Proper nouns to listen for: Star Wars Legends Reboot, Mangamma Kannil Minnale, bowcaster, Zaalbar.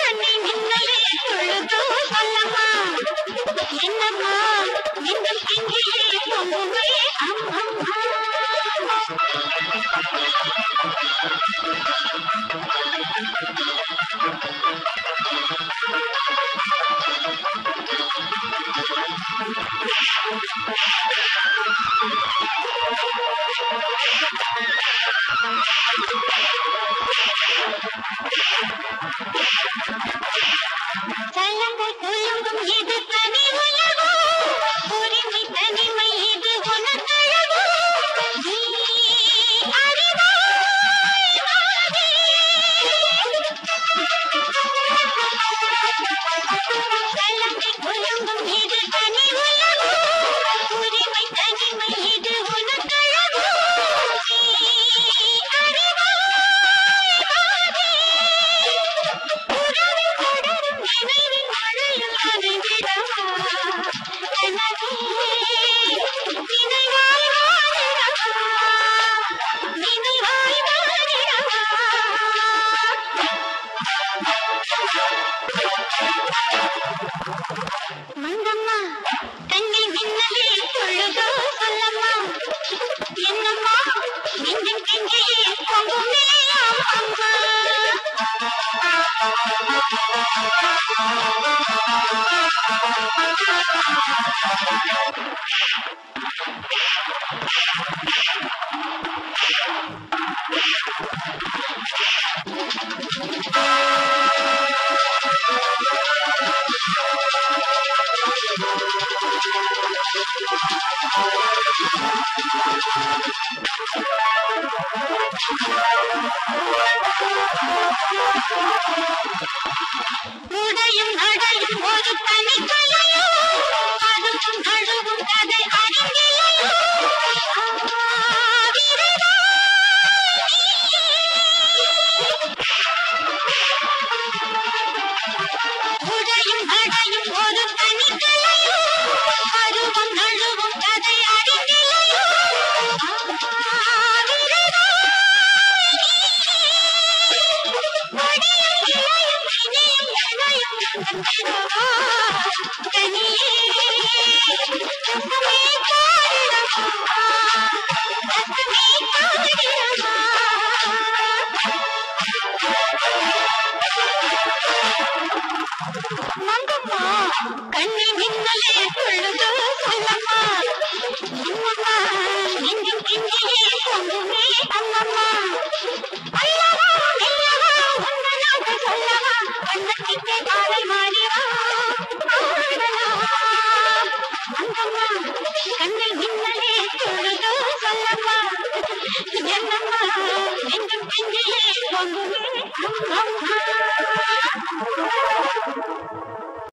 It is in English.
Kannil Minnale tolludu Sollamma Ennamma Nindal Engile Solluve Ammamma Mangamma Kannil Minnale tolludu Sollamma Ennamma Nindal Engile Solluve Ammamma. Mangamma Kannil Minnale tolludu Sollamma Ennamma Nindal Engile Solluve Ammamma. Mangamma Kannil Minnale tolludu Sollamma.